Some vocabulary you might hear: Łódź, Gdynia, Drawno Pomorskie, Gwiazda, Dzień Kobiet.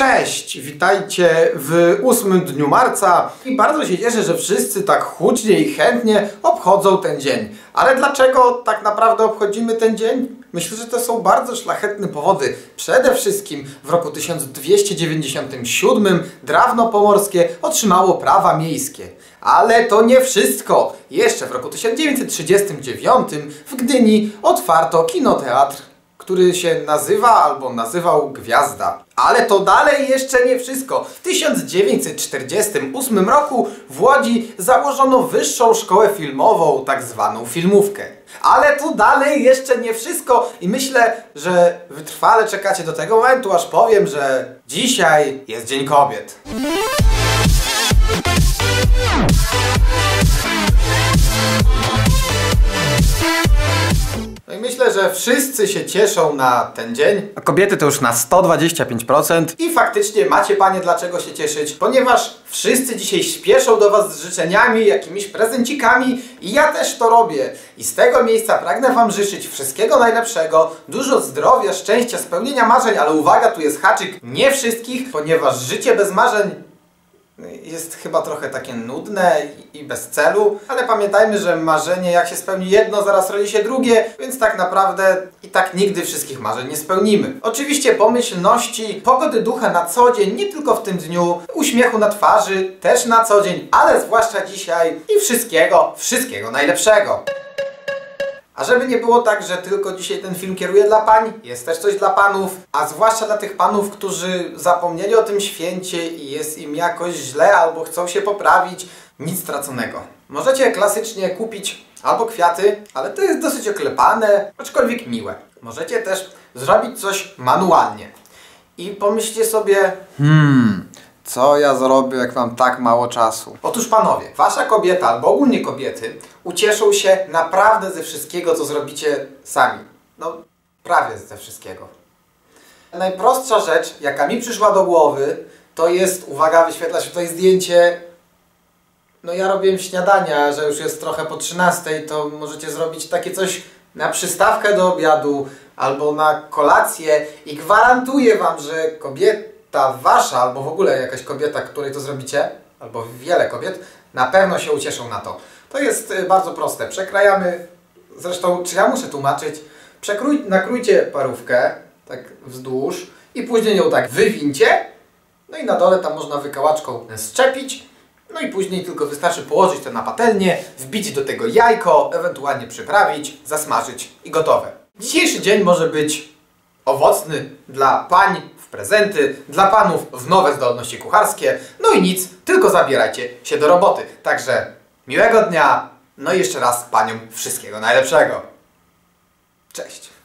Cześć! Witajcie w 8 dniu marca i bardzo się cieszę, że wszyscy tak hucznie i chętnie obchodzą ten dzień. Ale dlaczego tak naprawdę obchodzimy ten dzień? Myślę, że to są bardzo szlachetne powody. Przede wszystkim w roku 1297 Drawno Pomorskie otrzymało prawa miejskie. Ale to nie wszystko. Jeszcze w roku 1939 w Gdyni otwarto kinoteatr, który się nazywa albo nazywał Gwiazda. Ale to dalej jeszcze nie wszystko. W 1948 roku w Łodzi założono wyższą szkołę filmową, tak zwaną filmówkę. Ale to dalej jeszcze nie wszystko i myślę, że wytrwale czekacie do tego momentu, aż powiem, że dzisiaj jest Dzień Kobiet. No i myślę, że wszyscy się cieszą na ten dzień. A kobiety to już na 125%. I faktycznie macie, panie, dlaczego się cieszyć. Ponieważ wszyscy dzisiaj śpieszą do was z życzeniami, jakimiś prezencikami i ja też to robię. I z tego miejsca pragnę wam życzyć wszystkiego najlepszego, dużo zdrowia, szczęścia, spełnienia marzeń, ale uwaga, tu jest haczyk, nie wszystkich, ponieważ życie bez marzeń jest chyba trochę takie nudne i bez celu, ale pamiętajmy, że marzenie, jak się spełni jedno, zaraz rodzi się drugie, więc tak naprawdę i tak nigdy wszystkich marzeń nie spełnimy. Oczywiście pomyślności, pogody ducha na co dzień, nie tylko w tym dniu, uśmiechu na twarzy też na co dzień, ale zwłaszcza dzisiaj i wszystkiego najlepszego. A żeby nie było tak, że tylko dzisiaj ten film kieruje dla pań, jest też coś dla panów, a zwłaszcza dla tych panów, którzy zapomnieli o tym święcie i jest im jakoś źle albo chcą się poprawić, nic straconego. Możecie klasycznie kupić albo kwiaty, ale to jest dosyć oklepane, aczkolwiek miłe. Możecie też zrobić coś manualnie. I pomyślcie sobie, co ja zrobię, jak mam tak mało czasu? Otóż panowie, wasza kobieta, albo ogólnie kobiety, ucieszą się naprawdę ze wszystkiego, co zrobicie sami. No, prawie ze wszystkiego. Najprostsza rzecz, jaka mi przyszła do głowy, to jest, uwaga, wyświetla się tutaj zdjęcie. No ja robiłem śniadania, że już jest trochę po 13, to możecie zrobić takie coś na przystawkę do obiadu, albo na kolację i gwarantuję wam, że kobiety, ta wasza, albo w ogóle jakaś kobieta, której to zrobicie, albo wiele kobiet, na pewno się ucieszą na to. To jest bardzo proste. Przekrajamy, zresztą czy ja muszę tłumaczyć, nakrójcie parówkę, tak wzdłuż i później ją tak wywincie, no i na dole tam można wykałaczką zczepić, no i później tylko wystarczy położyć to na patelnię, wbić do tego jajko, ewentualnie przyprawić, zasmażyć i gotowe. Dzisiejszy dzień może być owocny dla pań, prezenty, dla panów w nowe zdolności kucharskie. No i nic, tylko zabierajcie się do roboty. Także miłego dnia, no i jeszcze raz paniom wszystkiego najlepszego. Cześć.